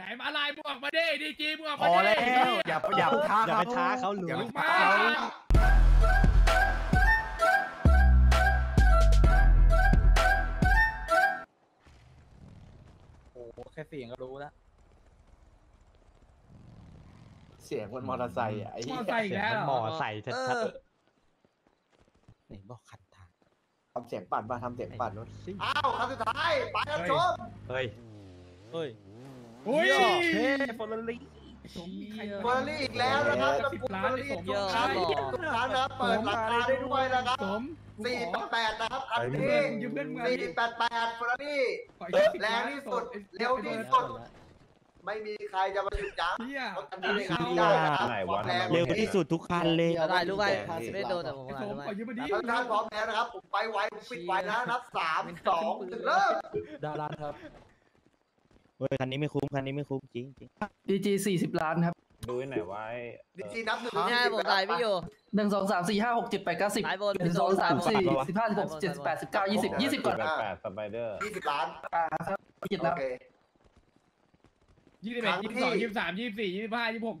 ไหนมาลายมึงออกมาดิดีจีมึงออกมาดิพอแล้วอย่าท้าเขาอย่าไปท้าเขาหรือมาโอ้แค่เสียงก็รู้แล้วเสียงคนมอเตอร์ไซค์อ่ะไอ้มอเตอร์ไซค์แกมอเตอร์ไซค์ชัดๆไหนบอกขัดทางทำเสียงปั่นมาทำเสียงปั่นรถซิอ้าวครั้งสุดท้ายไปกันชมเฮ้ยโอ้ยฟอร์ลี่ฟอร์ลี่อีกแล้วนะครับตะปูฟอร์ลี่ส่งร้านนะเปิดราคาได้ด้วยนะครับ488นะครับอันนี้488ฟอร์ลี่แรงที่สุดเร็วที่สุดไม่มีใครจะมาหยุดยั้งเร็วที่สุดทุกคันเลยได้รู้ไหมไม่โดนแต่ผมได้รู้ไหมท่านพร้อมแล้วนะครับผมไปไวผมปิดไวนะนับ3 2 1เริ่มดาราครับคันนี้ไม่คุ้มคันนี้ไม่คุ้มจริงดีจี40 ล้านครับดูไหนไว้ดีจีนับหนึ่งใช่ผมตายไม่อยู่1 2 3 4 5 6 7 8 9 1012 13 14 15 16 17 18 19 20ก่อนสไปเดอร์20 ล้านครับ21 22 23 24 25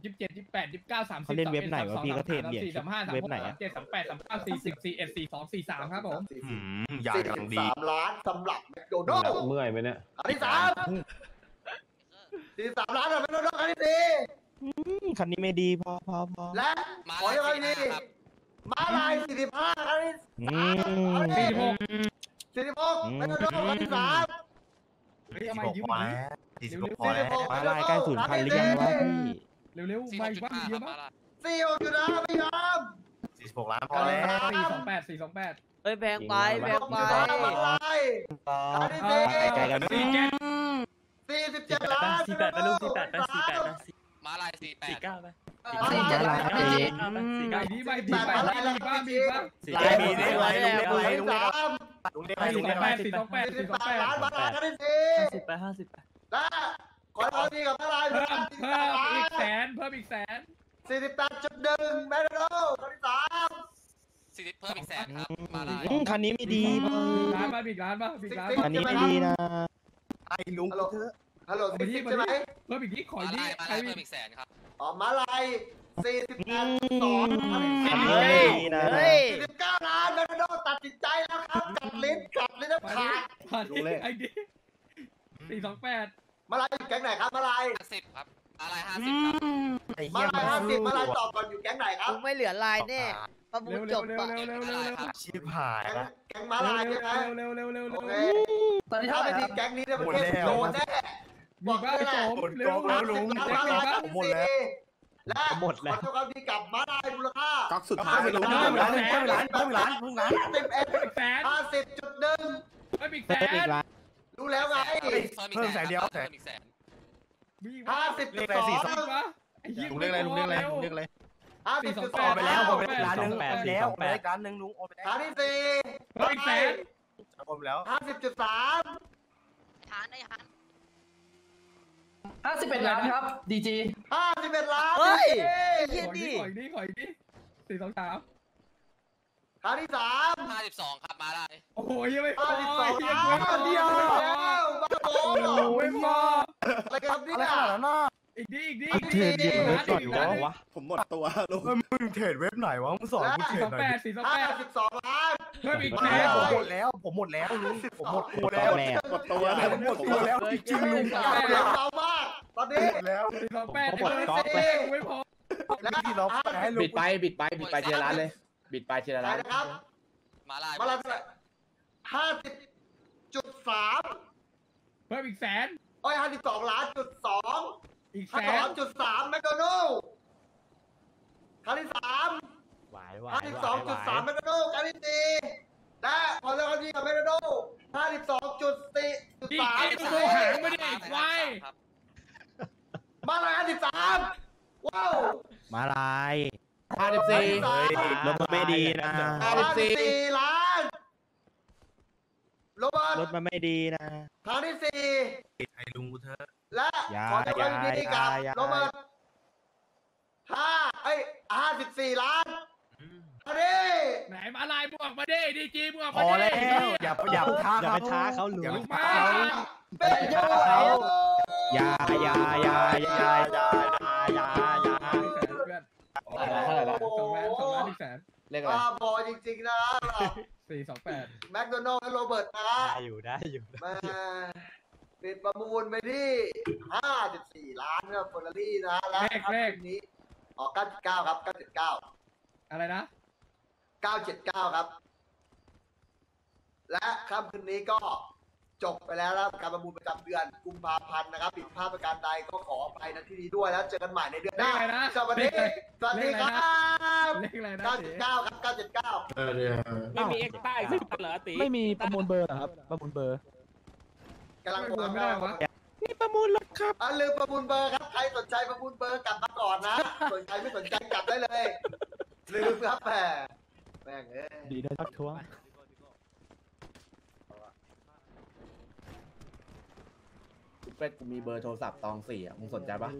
26 27 28 29 30เขาเล่นเว็บไหนวะพี่ก็เทรดเหรียญเว็บไหน7 38 39 40 41 42 43ครับผม43 ล้านสำหรับแมคโดนัลด์เมื่อยไหมเนี่ยอันที่3 43 ล้านเราเป็นรถคันที่ดีคันนี้ไม่ดีพอและขอยังไงดีมาลาย45คันที่46เป็นรถคันที่3ทำไมยิ้มอย่างนี้46มาลายใกล้ศูนย์พันหรือยังวะพี่เร็วๆไม่ว่าเยอะมาก46อยู่นะไม่ยอม46 ล้านพอแล้ว428เฮ้ยแพงไปมาลายคันที่447 ล้าน48เป็นรูป48นะมาลาย48 49ไหม49นี่ไม่ดีไปลายบ้ามีบ้า48 ล้านมาลายกันดิ58 58และขอร้องดีกับมาลายเพิ่มอีกแสน48.1แมนโน่คันที่3 40เพิ่มอีกแสนครับมาลายคันนี้ไม่ดีร้านคันนี้ไม่ดีนะไอ้ลุงฮัลโหล40ใช่ไหมเพิ่มอีกนิดขออีกนิดใครเพิ่มอีกแสนครับอ๋อมาลาย48.249 ล้านแมนโน่ตัดสินใจแล้วครับกัดลิ้นแล้วขาดดูเลยไอ้ดิ428มาลายอยู่แก๊งไหนครับมาลาย50ครับมาลาย50ครับมาลาย50มาลายตอบก่อนอยู่แก๊งไหนครับไม่เหลือลายแน่ประมูลจบปะชิบหายละแก๊งมาลายใช่ไหมโอเคตอนนี้ถ้าเป็นทีมแก๊งนี้เนี่ยมันโดนแน่บอกว่าไปต่อหมดแล้วและขอโทษครับที่กลับมาลายมูลค่าก็สุดท้ายเพิ่มล้าน50.150 ล้านรู้แล้วไงเพิ่มแสนเดียวแสน52วะลุงเรียกอะไร52ไปแล้วผมเป็นล้านหนึ่งแล้วล้านหนึ่งลุงโอนไปล้านที่4เพิ่มแสนผมแล้ว50.3ฐานไอ้หัน51 ล้านครับดีจี51 ล้านเฮ้ยขออีกดิ423ฐานที่352ครับมาได้โอ้ยยังไม่พอ52 ล้านเดียวแล้วมาโอ้ไม่พออะไรกันนี่อ่ะอีกดิเทรดเยอะก่อนอยู่วะผมหมดตัวลุงมึงเทรดเว็บไหนวะมึงสอนกูเทรดหน่อย52 ล้านเพิ่มอีกแล้วผมหมดแล้วลุงผมหมดตัวแล้วจริงลุงเอามากตอนนี้แล้ว48ไม่พอแล้วที่เราให้ลุงบิดไปเจร้านเลยบิดไปเจร้านนะครับมาลาย50.3เพิ่มอีกแสนโอ้ย52.2อีกแสน3.3แมคโดนัลด์คันที่3 52.3แมคโดนัลด์คันที่4และขอเลือกคันที่กับแมคโดนัลด์52.4.3ตัวหางไม่ได้ควายมาลาย53ว้าวมาลาย54ลงมาไม่ดีนะ54 ล้านรถมันไม่ดีนะคันที่4ไอ้ลุงกูเถอะและขอจะไปดีดีกับโรเบิร์ต54 ล้านมาดิไหนมาลายบวกมาดิดีจีบวกมาดิพอแล้วอย่าไปท้าเขาหรือมาเป็นเยอะ 2 ล้าน 1 แสนเรียกอะไรบอจริงๆนะ428แมคโดนัลด์และโรเบิร์ตนะได้อยู่มาเป็นประมูลไปที่54 ล้านครับเฟอร์รารี่นะและเลขนี้ออก979ครับ979อะไรนะ979ครับและค่ำคืนนี้ก็จบไปแล้วนะครับการประมูลประจำเดือนกุมภาพันธ์นะครับผิดพลาดประการใดก็ขออภัยนะที่นี้ด้วยแล้วเจอกันใหม่ในเดือนหน้าสวัสดีครับ979ครับ979ไม่มีเอ็กซ์ต้าอีกสิเหรอตีไม่มีประมูลเบอร์ครับประมูลเบอร์กำลังประมูลไม่ได้วะนี่ประมูลแล้วครับลืมประมูลเบอร์ครับใครสนใจประมูลเบอร์กลับมาก่อนนะสนใจไม่สนใจกลับได้เลยลืมครับแม่งดีได้ทักท้วงเป็ดกูมีเบอร์โทรศัพท์ตอง4อ่ะมึงสนใจปะ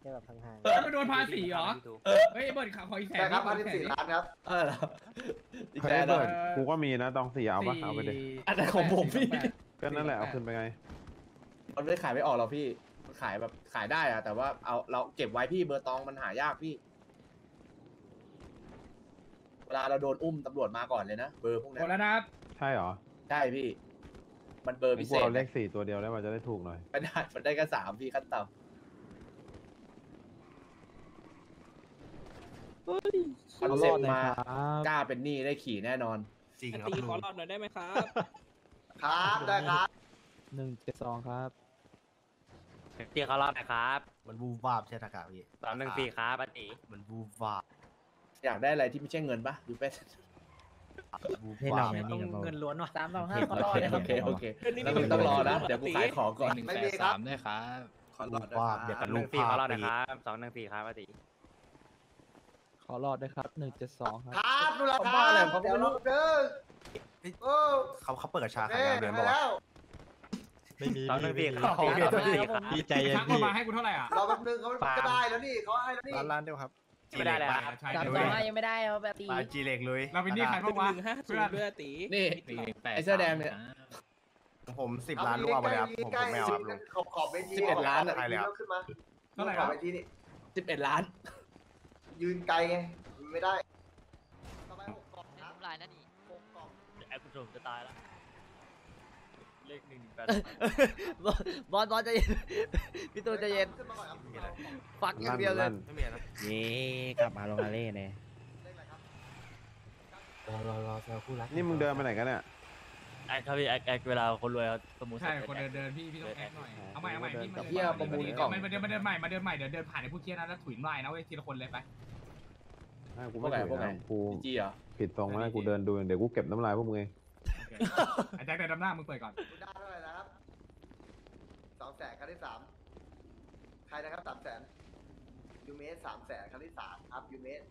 แค่แบบทางห่างแล้วไปโดนภาษีเหรอเฮ้ยเบิร์ดขาคอยแสนครับ14 ล้านครับอีกแสนเบิร์ดกูก็มีนะตอง4เอาปะเอาไปเลยอันนั้นของผมพี่ก็นั่นแหละเอาขึ้นไปไงมันไม่ขายไม่ออกหรอพี่ขายแบบขายได้อะแต่ว่าเอาเราเก็บไว้พี่เบอร์ตองมันหายากพี่เวลาเราโดนอุ้มตำรวจมาก่อนเลยนะเบอร์พวกนั้นหมดแล้วนะครับใช่หรอใช่พี่มันเบอร์พิเศษเอาเลข4ตัวเดียวแล้วมันจะได้ถูกหน่อยไม่ได้มันได้แค่3พี่ขั้นต่ำคอนเซ็ปต์มากล้าเป็นหนี้ได้ขี่แน่นอนจริงครับตีขอรอบหน่อยได้ไหมครับครับได้ครับ172ครับตีขอรอบหน่อยครับมันบูบาบใช่ไหมครับพี่314ครับอันนี้มันบูบาบอยากได้อะไรที่ไม่ใช่เงินปะยูเป็ดให้เราต้องเงินล้วนว่ะ325ขอรอดนะครับโอเคแล้วมึงต้องรอนะเดี๋ยวกูขายของก่อน183ด้วยครับขอรอดนะครับเดี๋ยวกันลุงพี่ขอรอดนะครับ214ครับปฏิขอรอดนะครับ172ครับครับดูราคาเลยเขาเป็นลูกเด้อเขาเปิดกระชาขายเดือนบอกว่าไม่มี214ครับดีใจเย็นพี่มาให้กูเท่าไหร่อ่ะเราแป๊บนึงเขาจะได้แล้วนี่เขาให้แล้วนี่ร้านเดียวครับไม่ได้แล้ว325ยังไม่ได้เอาแบบตีจีเล็กลุยเราเป็นนี่ใครบ้างวะเพื่อตีนี่ไอ้เสื้อแดงเนี่ยผม10 ล้านรั่วไปแล้วผมไม่เอาลุงขอบไปที่11 ล้านอะไรแล้วเท่าไหร่ครับไปที่นี่11 ล้านยืนไกลไงไม่ได้ต่อไป6 กล่องน้ำลายนั่นนี่6 กล่องไอ้คุณชมจะตายแล้วเลข118บอลจะเย็นพี่ตูนจะเย็นฟักอย่างเดียวเลยนี่กลับมาลงมาเล่นเนี่ยรอแซวคู่รักนี่มึงเดินไปไหนกันเนี่ยแอคครับพี่แอคเวลาคนรวยเขาประมูลใช่คนเดินพี่ต้องแอคหน่อยเอาใหม่พี่มาเที่ยวประมูลก่อนมาเดินใหม่เดี๋ยวเดินผ่านไอ้พวกเที่ยวนั้นแล้วถุยไหวนะเว้ยทีละคนเลยไปกูไม่ไหวกูผิดตรงนะกูเดินดูเดี๋ยวกูเก็บน้ำลายพวกมึงอาจารย์แต่ดำหน้ามึงเปิดก่อนกูได้เท่าไหร่นะครับ200,000ครั้งที่3ใครนะครับ300,000ยูเมส300,000ครั้งที่3ครับยูเมส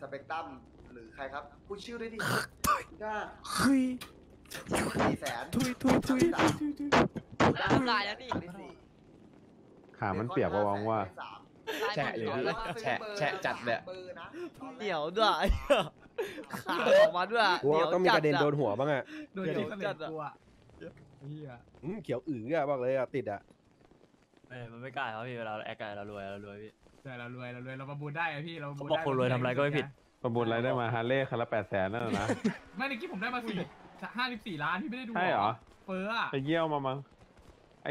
สเปกตรัมหรือใครครับพูดชื่อได้ดิได้คุย400,000ทุยน้ำลายแล้วดิขามันเปียกวะวังว่าแฉะเลยแฉะจัดเลยเดี๋ยวด้วยขาออกมาด้วยต้องมีกระเด็นโดนหัวบ้างอ่ะโดนจัดตัวเขียวอืออ่ะบอกเลยอ่ะติดอ่ะมันไม่กล้าครับพี่เราแอคกายเรารวยพี่ใช่เรารวยเราประมูลได้พี่เราบอกคนรวยทำอะไรก็ไม่ผิดประมูลอะไรได้มาฮาร์เลย์คันละ800,000นั่นนะไม่ในคลิปผมได้มา54 ล้านพี่ไม่ได้ดูใช่หรอเฟ้อไปเยี่ยวมามั้งไอ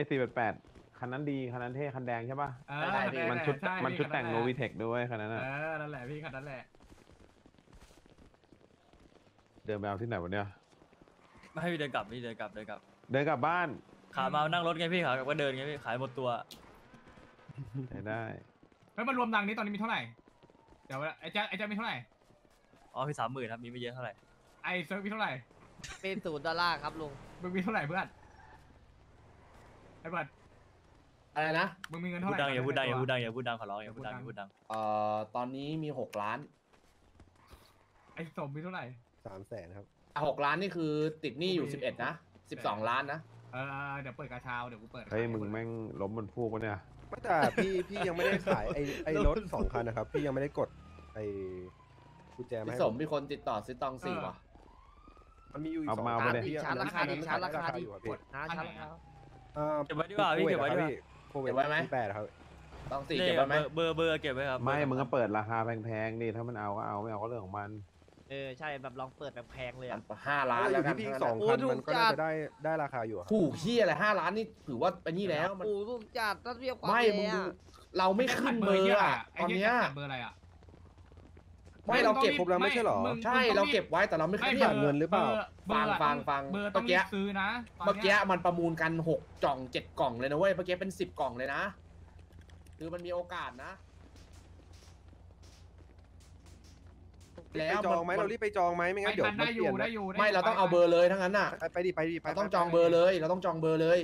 488คันนั้นดีคันนั้นเท่คันแดงใช่ป่ะมันชุดแต่งโนวิเทคด้วยคันนั้นอ่ะนั่นแหละพี่คันนั้นแหละเดินไปเอาที่ไหนวะเนี่ยไม่ให้เดินกลับเดินกลับบ้านขามานั่งรถไงพี่ขากลับก็เดินไงพี่ขายหมดตัวได้แล้วมันรวมดังนี้ตอนนี้มีเท่าไหร่เดี๋ยวไอ้แจ๊คมีเท่าไหร่อ๋อพี่30,000ครับมีไม่เยอะเท่าไหร่ไอ้เซิร์ฟมีเท่าไหร่เป็น$0ครับลุงมึงมีเท่าไหร่เพื่อนไอ้บัตรอะไรนะมึงมีเงินเท่าไหร่อย่าพูดดังขอร้องอย่าพูดดังตอนนี้มี6 ล้านไอ้สมมีเท่าไหร่300,000ครับ6 ล้านนี่คือติดหนี้อยู่11นะ12 ล้านนะเดี๋ยวเปิดกระเช้าเดี๋ยวกูเปิดเฮ้ยมึงแม่งล้มบนฟูกวะเนี่ยไม่แต่พี่ยังไม่ได้ขายไอ้รถ2 คันนะครับพี่ยังไม่ได้กดไอ้กุญแจมาให้สมมีคนติดต่อซื้อตอง4ว่ะมันมีอยู่อีก2 คันที่ชาร์จราคาดีกดชาร์จ เก็บไว้ดีกว่าพี่เก็บไว้ดีกว่าเก็บไว้ไหมแปดครับต้องสี่เก็บไว้ไหมเบอร์เก็บไว้ครับไม่มึงก็เปิดราคาแพงๆนี่ถ้ามันเอาก็เอาไม่เอาก็เรื่องของมันเออใช่แบบลองเปิดแบบแพงเลย5 ล้านแล้วกันสองคันมันก็ได้ราคาอยู่ถูกที่อะไร5 ล้านนี่ถือว่าอันนี้แล้วมันถูกจัดถ้าเรียกว่าไม่มึงดูเราไม่ขึ้นเบอร์อ่ะตอนเนี้ยเบอร์อะไรอ่ะไม่เราเก็บผมแล้วไม่ใช่หรอใช่เราเก็บไว้แต่เราไม่ขึ้นเงินหรือเปล่าฟังเบอร์ต้องรีบซื้อนะเมื่อกี้มันประมูลกัน6 กล่อง7 กล่องเลยนะเว้ยเมื่อกี้เป็น10 กล่องเลยนะคือมันมีโอกาสนะแล้วจองไหมเรารีบไปจองไหมไม่งั้นเดี๋ยวมันเปลี่ยนไม่เราต้องเอาเบอร์เลยทั้งนั้นน่ะไปดิเราต้องจองเบอร์เลย